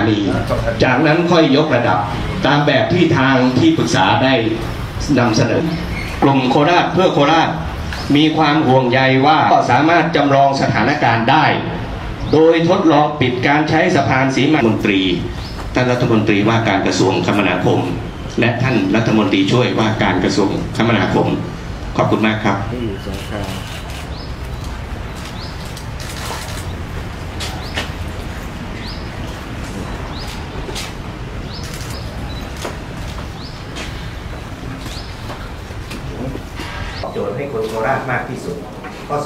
ณีจากนั้นค่อยยกระดับตามแบบที่ทางที่ปรึกษาได้นำเสนอกลุ่มโคราชเพื่อโคราชมีความห่วงใยว่าก็สามารถจำลองสถานการณ์ได้โดยทดลองปิดการใช้สะพานสีมนตรีท่านรัฐมนตรีว่าการกระทรวงคมนาคมและท่านรัฐมนตรีช่วยว่าการกระทรวงคมนาคมขอบคุณมากครับโจทย์ให้คนโคราชมากที่สุดข้อ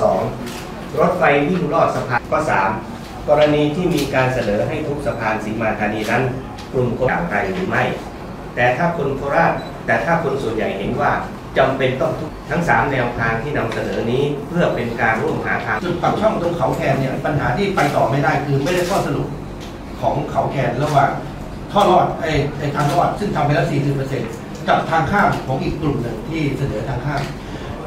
2รถไฟวิ่งรอดสะพานข้อ3กรณีที่มีการเสนอให้ทุบสะพานสีมาธานีนั้นกลุ่มคนอย่างไรหรือไม่แต่ถ้าคนส่วนใหญ่เห็นว่าจำเป็นต้องทุบทั้ง3แนวทางที่นำเสนอนี้เพื่อเป็นการร่วมหาทางจุดปากช่องตรงเขาแคนเนี่ยปัญหาที่ไปต่อไม่ได้คือไม่ได้ข้อสรุปของเขาแคนระหว่างท่อรอดไอ้ทางรอดซึ่งทำไปแล้ว 40% กับทางข้ามของอีกกลุ่มหนึ่งที่เสนอทางข้าม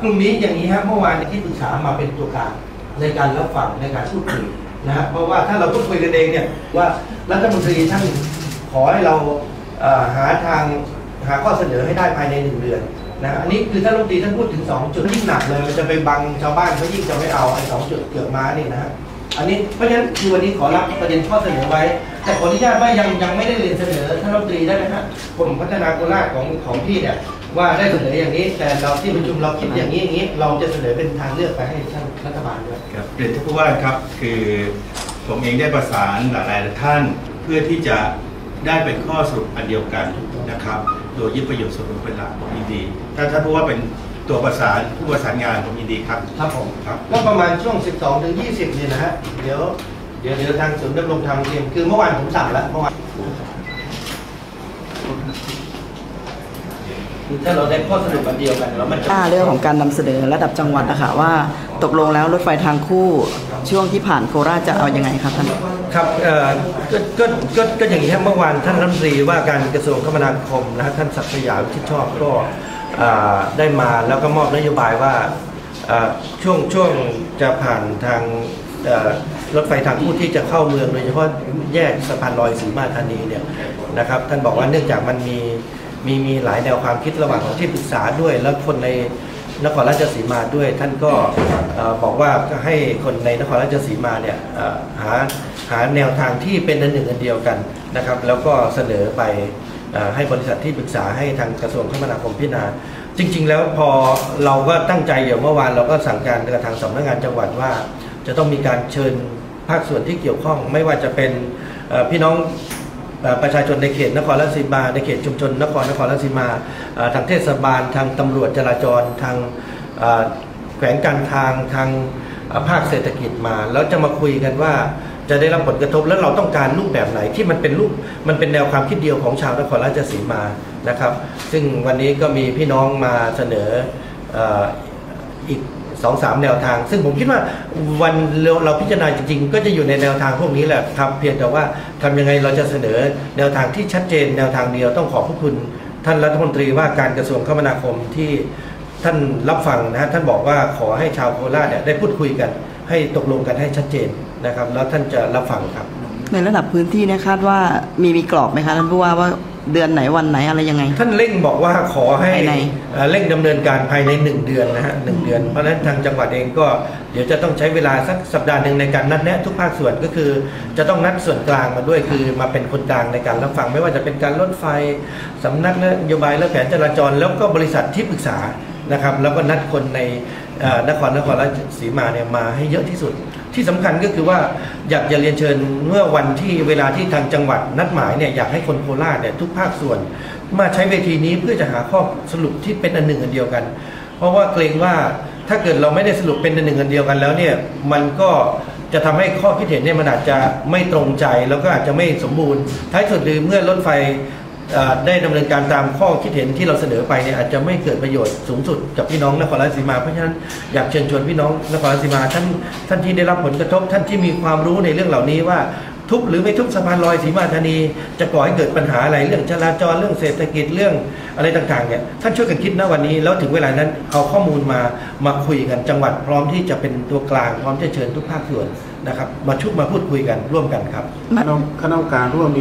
กลุ่มนี้อย่างนี้ฮะเมื่อวานที่ปรึกษามาเป็นตัวกลางในการรับฟังในการพูดคุยนะฮะเพราะว่าถ้าเราพูดคุยกันเองเนี่ยว่ารัฐมนตรีท่านขอให้เราหาข้อเสนอให้ได้ภายใน1 เดือนนะอันนี้คือท่านรัฐมนตรีท่านพูดถึง2 จุดยิ่งหนักเลยมันจะไปบังชาวบ้านเขายิ่งจะไม่เอาไอ้2 จุดเกือกม้านี่นะฮะอันนี้เพราะฉะนั้นคือวันนี้ขอรับประเด็นข้อเสนอไว้แต่ขออนุญาตว่ายังไม่ได้เรียนเสนอท่านรัฐมนตรีได้ไหมฮะผมพัฒนาโคราชของพี่เนี่ยว่าได้เสนออย่างนี้แต่เราที่ประชุมเราคิดอย่างนี้เราจะเสนอเป็นทางเลือกไปให้ท่านรัฐบาลด้วยครับเรียนท่านผู้ว่าครับคือผมเองได้ประสานหลายท่านเพื่อที่จะได้เป็นข้อสรุปอันเดียวกันนะครับโดยยึดประโยชน์ส่วนรวมเป็นหลักผมยินดีถ้าท่านผู้ว่าเป็นตัวประสานผู้ประสานงานผมยินดีครับครับผมครับก็ประมาณช่วง 12-20 นี่นะฮะเดี๋ยวทางศูนย์ดำรงธรรมคือเมื่อวานผมสั่งแล้วเมื่อวานถ้าเราได้ข้อสรุปเดียวกันแล้วมันเรื่องของการนำเสนอระดับจังหวัดนะคะว่าตกลงแล้วรถไฟทางคู่ช่วงที่ผ่านโคราชจะเอายังไงครับท่านครับก็อย่างนี้ครับเมื่อวานท่านรัฐมนตรีว่าการกระทรวงคมนาคมนะท่านศักดิ์สยามชิดชอบก็ได้มาแล้วก็มอบนโยบายว่าช่วงจะผ่านทางรถไฟทางคู่ที่จะเข้าเมืองโดยเฉพาะแยกสะพานลอยศรีมาธานีเนี่ยนะครับท่านบอกว่าเนื่องจากมันมีหลายแนวความคิดระหว่างที่ปรึกษาด้วยและคนในนครราชสีมาด้วยท่านก็บอกว่าให้คนในนครราชสีมาเนี่ยหาแนวทางที่เป็นอันหนึ่งอันเดียวกันนะครับแล้วก็เสนอไปให้บริษัทที่ปรึกษาให้ทางกระทรวงคมนาคมพิจารณาจริงๆแล้วพอเราก็ตั้งใจอย่างเมื่อวานเราก็สั่งการกับทางสำนักงานจังหวัดว่าจะต้องมีการเชิญภาคส่วนที่เกี่ยวข้องไม่ว่าจะเป็นพี่น้องประชาชนในเขตนครราชสีมาในเขตชุมชนนครราชสีมาทางเทศบาลทางตำรวจจราจรทางแขวงการทางภาคเศรษฐกิจมาแล้วจะมาคุยกันว่าจะได้รับผลกระทบแล้วเราต้องการรูปแบบไหนที่มันเป็นแนวความคิดเดียวของชาวนครราชสีมานะครับซึ่งวันนี้ก็มีพี่น้องมาเสนออีก 2-3 แนวทางซึ่งผมคิดว่าวันเราพิจารณาจริงๆก็จะอยู่ในแนวทางพวกนี้แหละครับเพียงแต่ว่าทำยังไงเราจะเสนอแนวทางที่ชัดเจนแนวทางเดียวต้องขอบพระคุณท่านรัฐมนตรีว่าการกระทรวงคมนาคมที่ท่านรับฟังนะฮะท่านบอกว่าขอให้ชาวโคราชเนี่ยได้พูดคุยกันให้ตกลงกันให้ชัดเจนนะครับแล้วท่านจะรับฟังครับในระดับพื้นที่เนี่ยคาดว่ามีกรอบไหมคะท่านผู้ว่าเดือนไหนวันไหนอะไรยังไงท่านเร่งบอกว่าขอให้เร่งดำเนินการภายใน1 เดือนนะฮะ1 เดือนเพราะฉะนั้นทางจังหวัดเองก็เดี๋ยวจะต้องใช้เวลาสักสัปดาห์หนึ่งในการนัดแนะทุกภาคส่วนก็คือจะต้องนัดส่วนกลางมาด้วยคือมาเป็นคนกลางในการรับฟังไม่ว่าจะเป็นการรถไฟสำนักนโยบายและแผนจราจรแล้วก็บริษัทที่ปรึกษานะครับแล้วก็นัดคนในนครราชสีมาเนี่ยมาให้เยอะที่สุดที่สำคัญก็คือว่าอยากจะเรียนเชิญเมื่อวันที่เวลาที่ทางจังหวัดนัดหมายเนี่ยอยากให้คนโคราชเนี่ยทุกภาคส่วนมาใช้เวทีนี้เพื่อจะหาข้อสรุปที่เป็นอันหนึ่งอันเดียวกันเพราะว่าเกรงว่าถ้าเกิดเราไม่ได้สรุปเป็นอันหนึ่งอันเดียวกันแล้วเนี่ยมันก็จะทำให้ข้อคิดเห็นเนี่ยมันอาจจะไม่ตรงใจแล้วก็อาจจะไม่สมบูรณ์ท้ายสุดหรือเมื่อรถไฟได้ดำเนินการตามข้อคิดเห็นที่เราเสนอไปเนี่ยอาจจะไม่เกิดประโยชน์สูงสุดกับพี่น้องนครราชสีมาเพราะฉะนั้นอยากเชิญชวนพี่น้องนครราชสีมาท่านที่ได้รับผลกระทบท่านที่มีความรู้ในเรื่องเหล่านี้ว่าทุบหรือไม่ทุบสะพานลอยสีมาธานีจะก่อให้เกิดปัญหาอะไรเรื่องจราจรเรื่องเศรษฐกิจเรื่องอะไรต่างๆเนี่ยท่านช่วยกันคิดนะวันนี้แล้วถึงเวลานั้นเอาข้อมูลมาคุยกันจังหวัดพร้อมที่จะเป็นตัวกลางพร้อมจะเชิญทุกภาคส่วนนะครับมาพูดคุยกันร่วมกันครับคณะกรรมการร่วม